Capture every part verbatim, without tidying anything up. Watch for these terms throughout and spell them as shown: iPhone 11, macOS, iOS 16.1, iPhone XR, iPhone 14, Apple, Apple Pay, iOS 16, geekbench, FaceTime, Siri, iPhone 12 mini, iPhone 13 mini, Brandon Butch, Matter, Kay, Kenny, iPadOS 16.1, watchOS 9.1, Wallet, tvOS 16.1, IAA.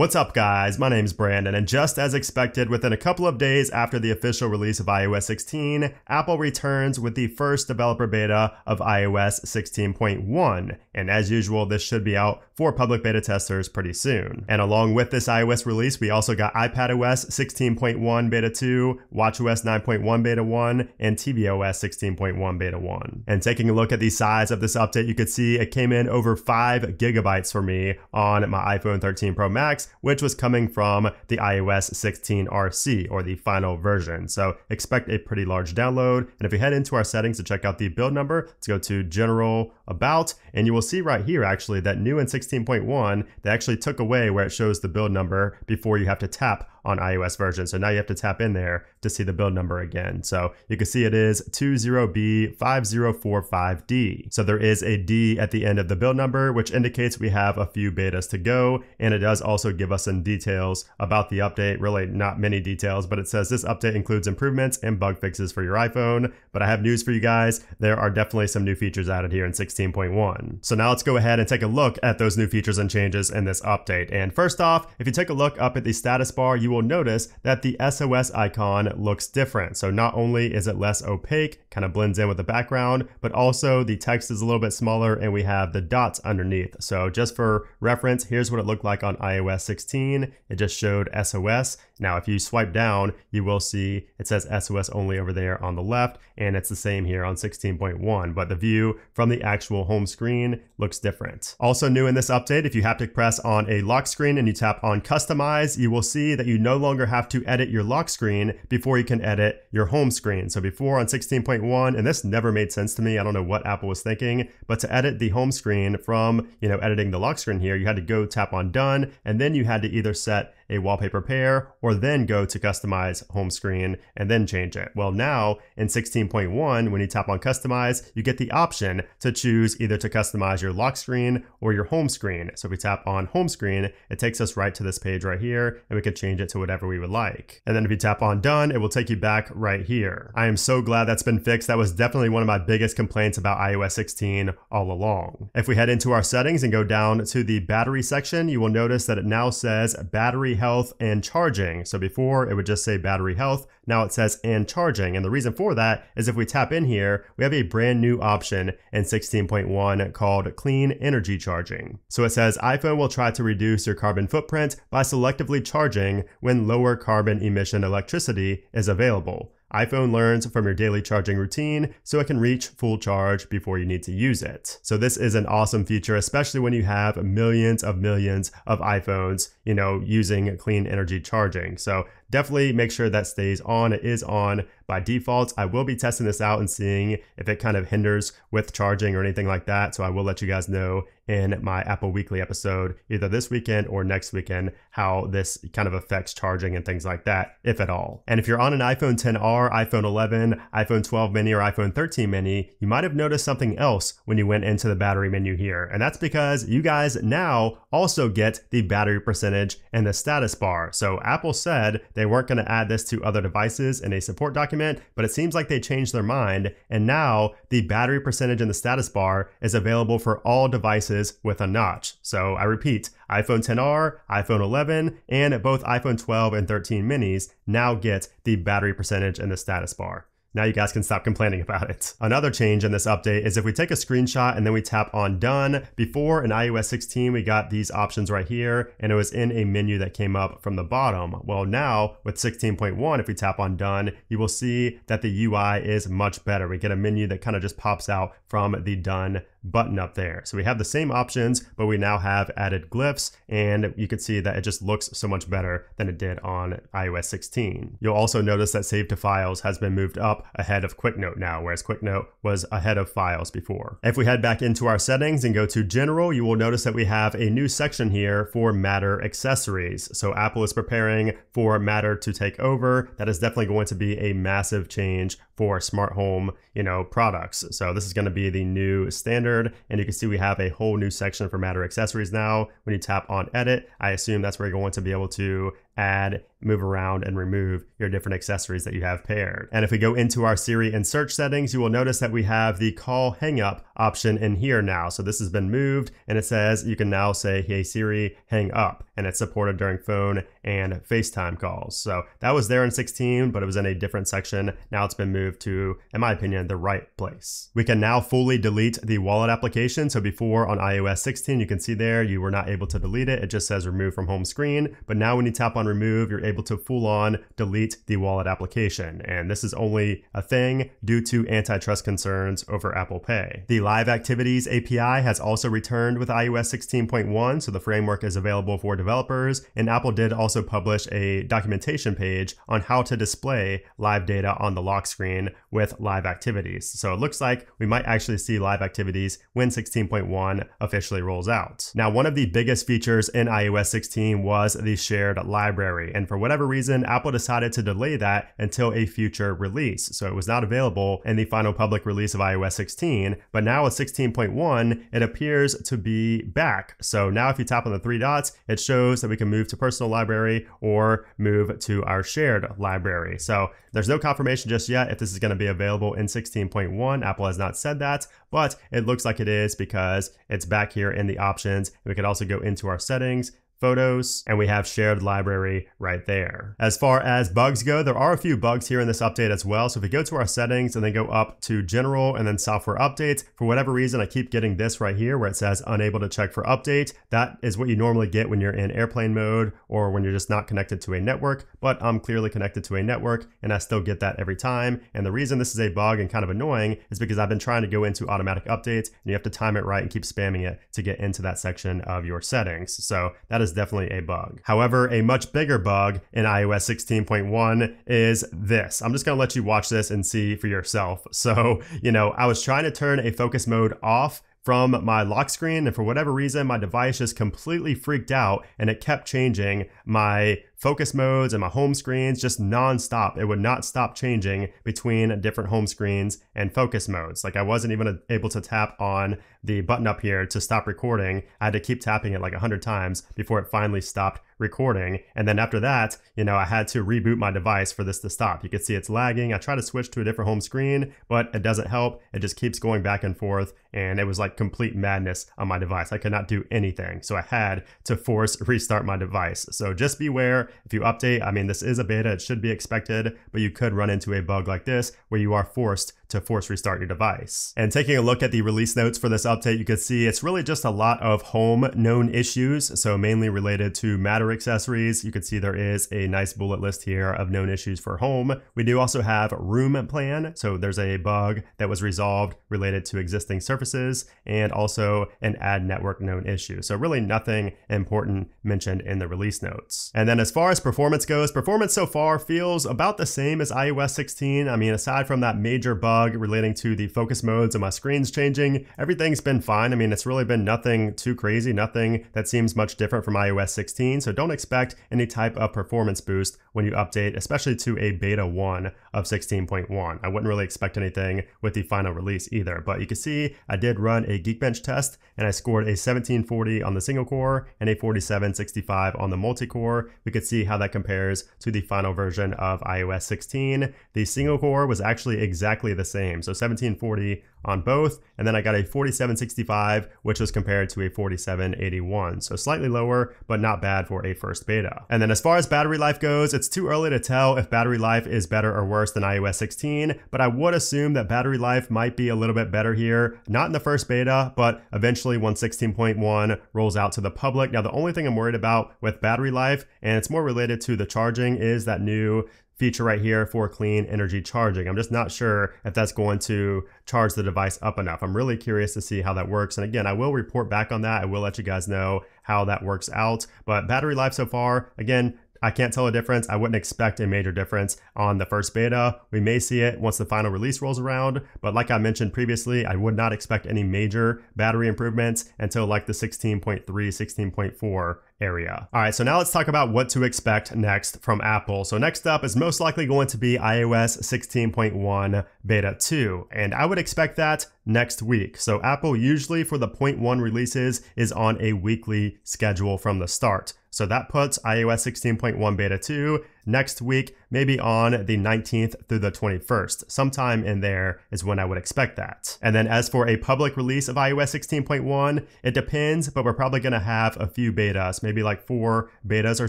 What's up guys, my name's Brandon, and just as expected, within a couple of days after the official release of i O S sixteen, Apple returns with the first developer beta of i O S sixteen point one, and as usual, this should be out for public beta testers pretty soon. And along with this iOS release, we also got iPadOS sixteen point one beta two, watchOS nine point one beta one, and tvOS sixteen point one beta one. And taking a look at the size of this update, you could see it came in over five gigabytes for me on my iPhone thirteen Pro Max, which was coming from the i O S sixteen R C, or the final version. So expect a pretty large download. And if we head into our settings to check out the build number, let's go to general, about, and you will see right here actually that new in sixteen point one, they actually took away where it shows the build number before you have to tap on iOS version. So now you have to tap in there to see the build number again. So you can see it is two zero B five zero four five D. So there is a D at the end of the build number, which indicates we have a few betas to go. And it does also give us some details about the update. Really not many details, but it says this update includes improvements and bug fixes for your iPhone. But I have news for you guys. There are definitely some new features added here in sixteen point one. So now let's go ahead and take a look at those new features and changes in this update. And first off, if you take a look up at the status bar, you will notice that the S O S icon looks different. So not only is it less opaque, kind of blends in with the background, but also the text is a little bit smaller and we have the dots underneath. So just for reference, here's what it looked like on i O S sixteen. It just showed S O S. Now, if you swipe down, you will see it says S O S only over there on the left, and it's the same here on sixteen point one, but the view from the actual home screen looks different. Also new in this update, if you haptic press on a lock screen and you tap on customize, you will see that you no longer have to edit your lock screen before you can edit your home screen. So before on sixteen point one, and this never made sense to me, I don't know what Apple was thinking, but to edit the home screen from, you know, editing the lock screen here, you had to go tap on done, and then you had to either set a wallpaper pair or then go to customize home screen and then change it. Well, now in sixteen point one, when you tap on customize, you get the option to choose either to customize your lock screen or your home screen. So if we tap on home screen, it takes us right to this page right here, and we can change it to whatever we would like. And then if you tap on done, it will take you back right here. I am so glad that's been fixed. That was definitely one of my biggest complaints about i O S sixteen all along. If we head into our settings and go down to the battery section, you will notice that it now says battery health and charging. So before it would just say battery health, now it says and charging. And the reason for that is if we tap in here, we have a brand new option in sixteen point one called clean energy charging. So it says iPhone will try to reduce your carbon footprint by selectively charging when lower carbon emission electricity is available. iPhone learns from your daily charging routine so it can reach full charge before you need to use it. So this is an awesome feature, especially when you have millions of millions of iPhones, you know, using clean energy charging. So definitely make sure that stays on. It is on by default. I will be testing this out and seeing if it kind of hinders with charging or anything like that. So I will let you guys know in my Apple Weekly episode, either this weekend or next weekend, how this kind of affects charging and things like that, if at all. And if you're on an iPhone ten R, iPhone eleven, iPhone twelve mini, or iPhone thirteen mini, you might have noticed something else when you went into the battery menu here. And that's because you guys now also get the battery percentage and the status bar. So Apple said they weren't going to add this to other devices in a support document, but it seems like they changed their mind. And now the battery percentage and the status bar is available for all devices with a notch. So I repeat, iPhone ten R, iPhone eleven, and both iPhone twelve and thirteen minis now get the battery percentage and the status bar. Now you guys can stop complaining about it. Another change in this update is if we take a screenshot and then we tap on done, before in i O S sixteen, we got these options right here, and it was in a menu that came up from the bottom. Well, now with sixteen point one, if we tap on done, you will see that the U I is much better. We get a menu that kind of just pops out from the done button up there. So we have the same options, but we now have added glyphs, and you can see that it just looks so much better than it did on i O S sixteen. You'll also notice that save to files has been moved up ahead of Quick Note now, whereas Quick Note was ahead of files before. If we head back into our settings and go to general, you will notice that we have a new section here for Matter accessories. So Apple is preparing for Matter to take over. That is definitely going to be a massive change for smart home, you know, products. So this is going to be the new standard, and you can see we have a whole new section for Matter accessories now. When you tap on edit, I assume that's where you're going to be able to add, move around, and remove your different accessories that you have paired. And if we go into our Siri and search settings, you will notice that we have the call hang up option in here now. So this has been moved, and it says you can now say, hey Siri, hang up, and it's supported during phone and FaceTime calls. So that was there in sixteen, but it was in a different section. Now it's been moved to, in my opinion, the right place. We can now fully delete the Wallet application. So before on i O S sixteen, you can see there, you were not able to delete it. It just says remove from home screen. But now when you tap on remove, you're able to full on delete the Wallet application. And this is only a thing due to antitrust concerns over Apple Pay. The Live Activities A P I has also returned with i O S sixteen point one. So the framework is available for developers, and Apple did also publish a documentation page on how to display live data on the lock screen with live activities. So it looks like we might actually see live activities when sixteen point one officially rolls out. Now, one of the biggest features in i O S sixteen was the shared library. And for whatever reason, Apple decided to delay that until a future release. So it was not available in the final public release of i O S sixteen, but now with sixteen point one, it appears to be back. So now if you tap on the three dots, it shows that we can move to personal library or move to our shared library. So there's no confirmation just yet if this is going to be available in sixteen point one. Apple has not said that, but it looks like it is because it's back here in the options. We could also go into our settings, photos, and we have shared library right there. As far as bugs go, there are a few bugs here in this update as well. So if we go to our settings and then go up to general and then software updates, for whatever reason, I keep getting this right here where it says unable to check for update. That is what you normally get when you're in airplane mode or when you're just not connected to a network, but I'm clearly connected to a network and I still get that every time. And the reason this is a bug and kind of annoying is because I've been trying to go into automatic updates and you have to time it right and keep spamming it to get into that section of your settings. So that is definitely a bug. However, a much bigger bug in i O S sixteen point one is this. I'm just going to let you watch this and see for yourself. So, you know, I was trying to turn a focus mode off from my lock screen, and for whatever reason, my device just completely freaked out and it kept changing my focus modes and my home screens just nonstop. It would not stop changing between different home screens and focus modes. Like I wasn't even able to tap on the button up here to stop recording. I had to keep tapping it like a hundred times before it finally stopped recording. And then after that, you know, I had to reboot my device for this to stop. You can see it's lagging. I try to switch to a different home screen, but it doesn't help. It just keeps going back and forth. And it was like complete madness on my device. I could not do anything. So I had to force restart my device. So just beware. If you update, I mean, this is a beta, it should be expected, but you could run into a bug like this where you are forced to force restart your device. And taking a look at the release notes for this update, you can see it's really just a lot of home known issues. So mainly related to Matter accessories. You can see there is a nice bullet list here of known issues for home. We do also have room plan. So there's a bug that was resolved related to existing surfaces and also an ad network known issue. So really nothing important mentioned in the release notes. And then as far as performance goes, performance so far feels about the same as i O S sixteen. I mean, aside from that major bug relating to the focus modes and my screens changing, everything's been fine. I mean, it's really been nothing too crazy, nothing that seems much different from i O S sixteen. So don't expect any type of performance boost when you update, especially to a beta one of sixteen point one. I wouldn't really expect anything with the final release either, but you can see I did run a Geekbench test and I scored a seventeen forty on the single core and a forty-seven sixty-five on the multi-core. We could see how that compares to the final version of i O S sixteen. The single core was actually exactly the same. So seventeen forty on both. And then I got a forty-seven sixty-five, which was compared to a forty-seven eighty-one. So slightly lower, but not bad for a first beta. And then as far as battery life goes, it's too early to tell if battery life is better or worse than i O S sixteen, but I would assume that battery life might be a little bit better here. Not in the first beta, but eventually once sixteen point one rolls out to the public. Now, the only thing I'm worried about with battery life, and it's more related to the charging, is that new feature right here for clean energy charging. I'm just not sure if that's going to charge the device up enough. I'm really curious to see how that works. And again, I will report back on that. I will let you guys know how that works out. But battery life so far, again, I can't tell a difference. I wouldn't expect a major difference on the first beta. We may see it once the final release rolls around, but like I mentioned previously, I would not expect any major battery improvements until like the sixteen point three, sixteen point four area. All right, so now let's talk about what to expect next from Apple. So next up is most likely going to be i O S sixteen point one beta two, and I would expect that next week. So Apple usually for the point one releases is on a weekly schedule from the start. So that puts i O S sixteen point one beta two next week, maybe on the nineteenth through the twenty-first. Sometime in there is when I would expect that. And then as for a public release of i O S sixteen point one, it depends, but we're probably gonna have a few betas, maybe like four betas or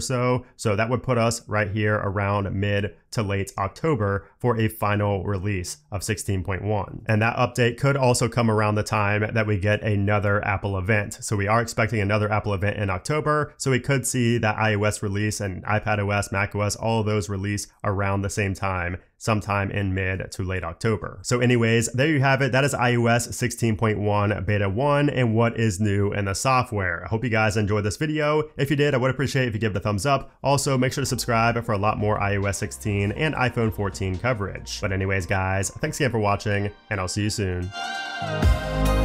so. So that would put us right here around mid to late October for a final release of sixteen point one. And that update could also come around the time that we get another Apple event. So we are expecting another Apple event in October. So we could see that iOS release and iPadOS, macOS, all of those release around the same time, sometime in mid to late October. So anyways, there you have it. That is i O S sixteen point one beta one and what is new in the software. I hope you guys enjoyed this video. If you did, I would appreciate it if you give it a thumbs up. Also, make sure to subscribe for a lot more i O S sixteen and iPhone fourteen coverage. But anyways, guys, thanks again for watching, and I'll see you soon.